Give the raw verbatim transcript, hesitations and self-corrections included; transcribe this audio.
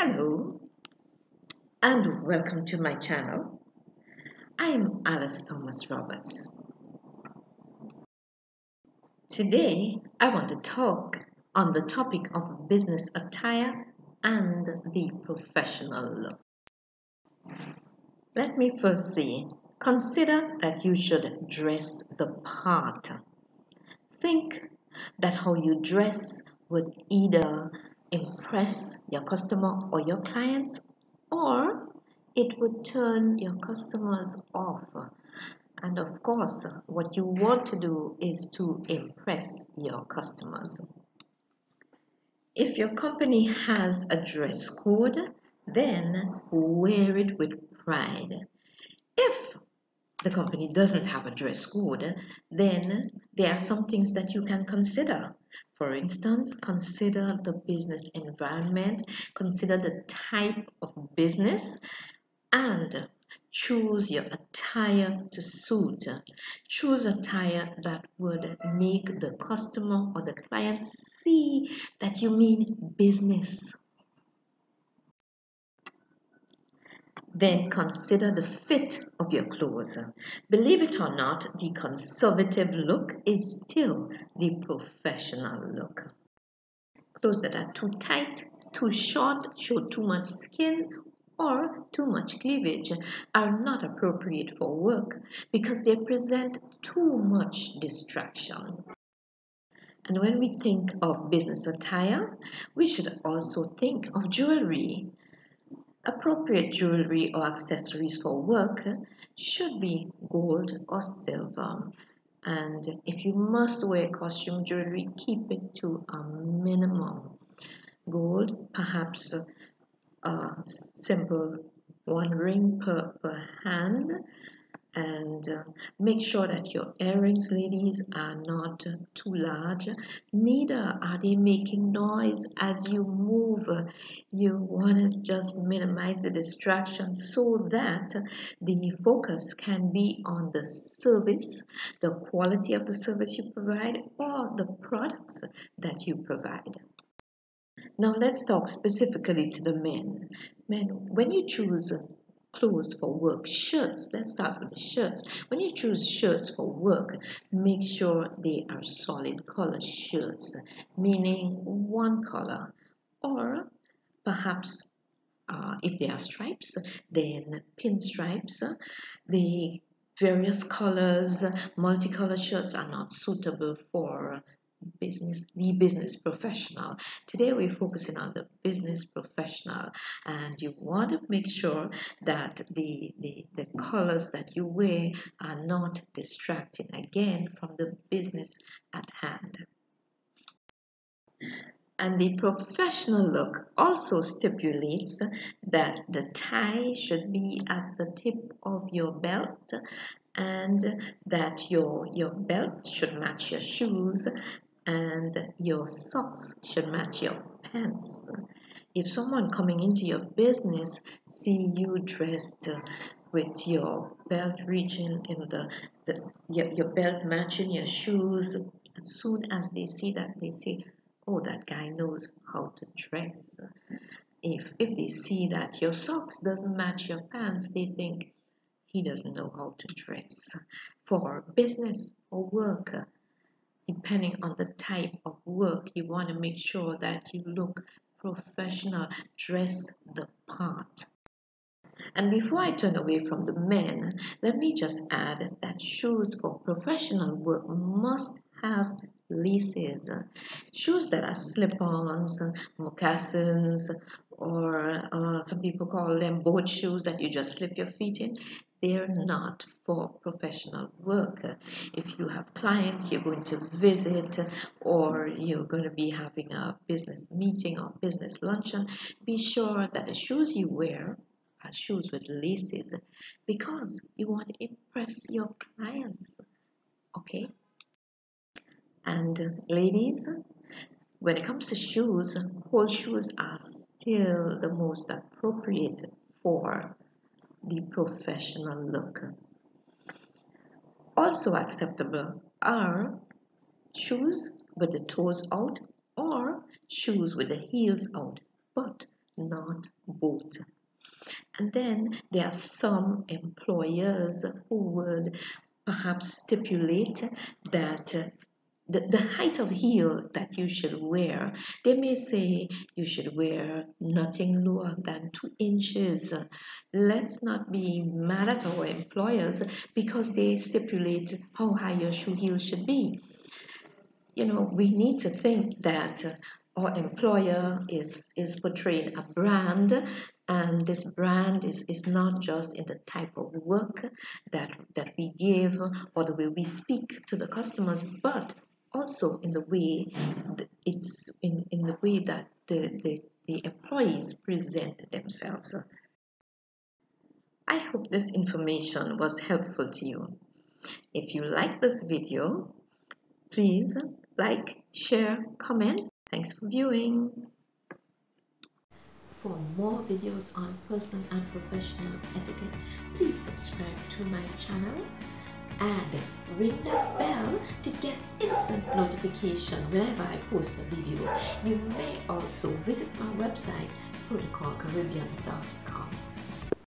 Hello and welcome to my channel. I am Alice Thomas Roberts. Today I want to talk on the topic of business attire and the professional look. Let me first say, consider that you should dress the part. Think that how you dress would either impress your customer or your clients, or it would turn your customers off. And of course, what you want to do is to impress your customers. If your company has a dress code, then wear it with pride. If the company doesn't have a dress code, then there are some things that you can consider. For instance, consider the business environment, consider the type of business, and choose your attire to suit. Choose attire that would make the customer or the client see that you mean business. Then consider the fit of your clothes. Believe it or not, the conservative look is still the professional look. Clothes that are too tight, too short, show too much skin, or too much cleavage are not appropriate for work because they present too much distraction. And when we think of business attire, we should also think of jewelry. Appropriate jewelry or accessories for work should be gold or silver. And if you must wear costume jewelry, keep it to a minimum. Gold, perhaps a simple one ring per, per hand. And make sure that your earrings, ladies, are not too large. Neither are they making noise as you move. You want to just minimize the distraction so that the focus can be on the service, the quality of the service you provide, or the products that you provide. Now let's talk specifically to the men. Men, when you choose clothes for work, shirts, let's start with the shirts. When you choose shirts for work, make sure they are solid color shirts, meaning one color, or perhaps uh, if they are stripes, then pinstripes. The various colors, multicolored shirts are not suitable for business, the business professional. Today we're focusing on the business professional, and you want to make sure that the, the, the colors that you wear are not distracting, again, from the business at hand. And the professional look also stipulates that the tie should be at the tip of your belt, and that your, your belt should match your shoes, and your socks should match your pants. If someone coming into your business see you dressed with your belt reaching in the, the your, your belt matching your shoes, as soon as they see that, they say, "Oh, that guy knows how to dress." If if they see that your socks doesn't match your pants, they think he doesn't know how to dress. For business or work, depending on the type of work, you want to make sure that you look professional, dress the part. And before I turn away from the men, let me just add that shoes for professional work must have laces. Shoes that are slip-ons, moccasins, or uh, some people call them boat shoes that you just slip your feet in, they're not for professional work. If you have clients you're going to visit, or you're going to be having a business meeting or business luncheon, be sure that the shoes you wear are shoes with laces, because you want to impress your clients, okay? And ladies, when it comes to shoes, whole shoes are still the most appropriate for the professional look. Also acceptable are shoes with the toes out or shoes with the heels out, but not both. And then there are some employers who would perhaps stipulate that uh, the, the height of heel that you should wear, they may say you should wear nothing lower than two inches. Let's not be mad at our employers because they stipulate how high your shoe heel should be. You know, we need to think that our employer is, is portraying a brand, and this brand is, is not just in the type of work that, that we give or the way we speak to the customers, but also in the way it's in, in the way that the, the, the employees present themselves. I hope this information was helpful to you. If you like this video, please like, share, comment. Thanks for viewing. For more videos on personal and professional etiquette, please subscribe to my channel and ring that bell to get instant notification whenever I post a video. You may also visit my website protocol caribbean dot com.